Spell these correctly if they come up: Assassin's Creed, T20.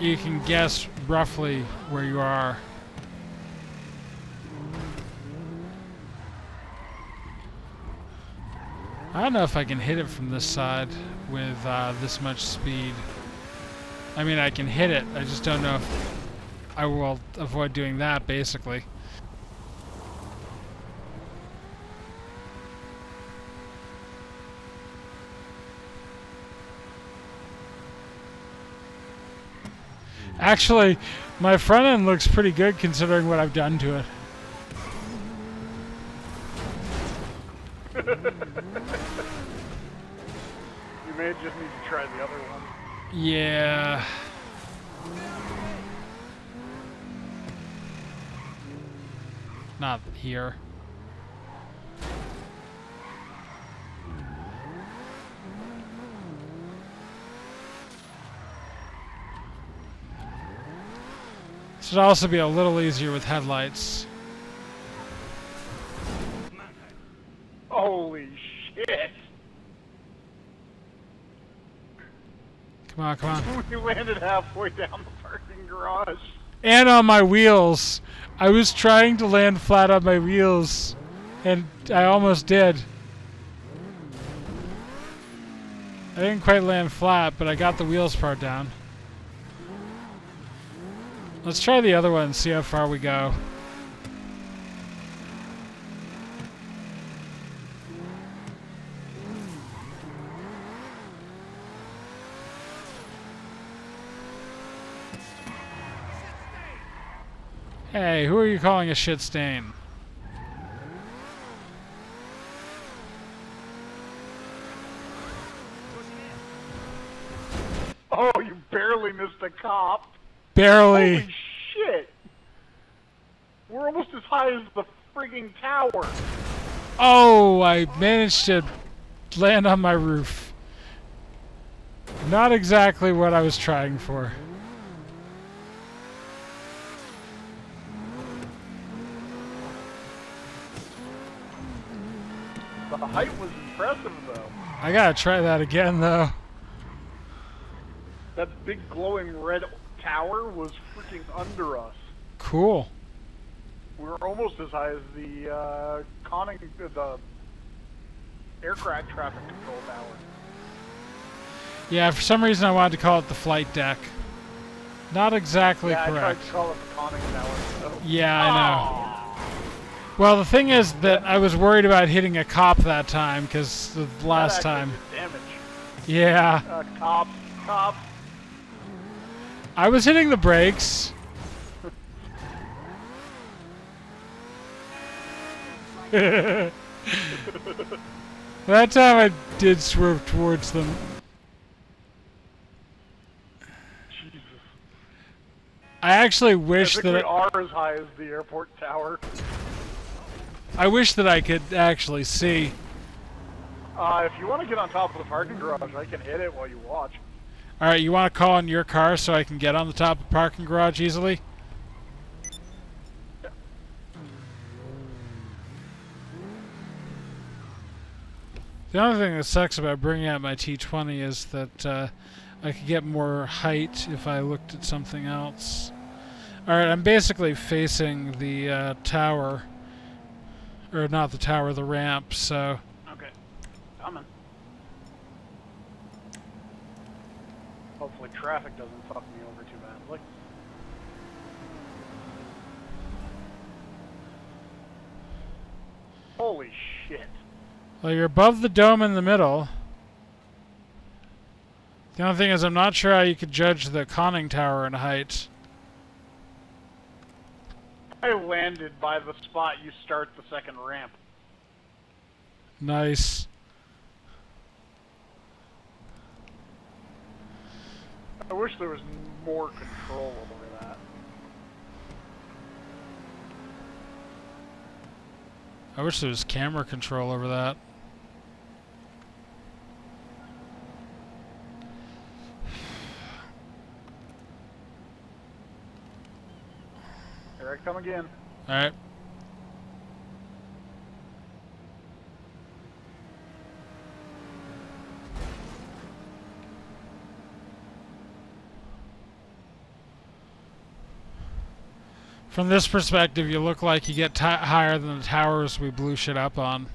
you can guess roughly where you are. I don't know if I can hit it from this side with this much speed. I mean, I can hit it, I just don't know if I will avoid doing that, basically. Actually, my front end looks pretty good considering what I've done to it. You may just need to try the other one. Yeah. Not here. Should also be a little easier with headlights. Holy shit! Come on, come on. We landed halfway down the parking garage. And on my wheels. I was trying to land flat on my wheels, and I almost did. I didn't quite land flat, but I got the wheels part down. Let's try the other one and see how far we go. Hey, who are you calling a shit stain? Oh, you barely missed a cop. Barely. Holy shit! We're almost as high as the frigging tower. Oh, I managed to land on my roof. Not exactly what I was trying for. The height was impressive, though. I gotta try that again, though. That big glowing red tower was freaking under us. Cool. We were almost as high as the aircraft traffic control tower. Yeah, for some reason I wanted to call it the flight deck. Not exactly correct. Yeah, I tried to call it the conning tower. So. Yeah, I know. Well, the thing is that I was worried about hitting a cop that time, because the last time. That actually did damage. Yeah. Cops. I was hitting the brakes. That time I did swerve towards them. Jesus. I actually wish that we are as high as the airport tower. I wish that I could actually see. If you want to get on top of the parking garage, I can hit it while you watch. Alright, you want to call in your car so I can get on the top of the parking garage easily? Yeah. The only thing that sucks about bringing out my T20 is that I could get more height if I looked at something else. Alright, I'm basically facing the tower. Or not the tower, the ramp, so... Okay. Coming. Hopefully traffic doesn't fuck me over too badly. Holy shit. Well, you're above the dome in the middle. The only thing is I'm not sure how you could judge the conning tower in height. I landed by the spot you start the second ramp. Nice. I wish there was more control over that. I wish there was camera control over that. Here I come again. Alright. From this perspective, you look like you get higher than the towers we blew shit up on.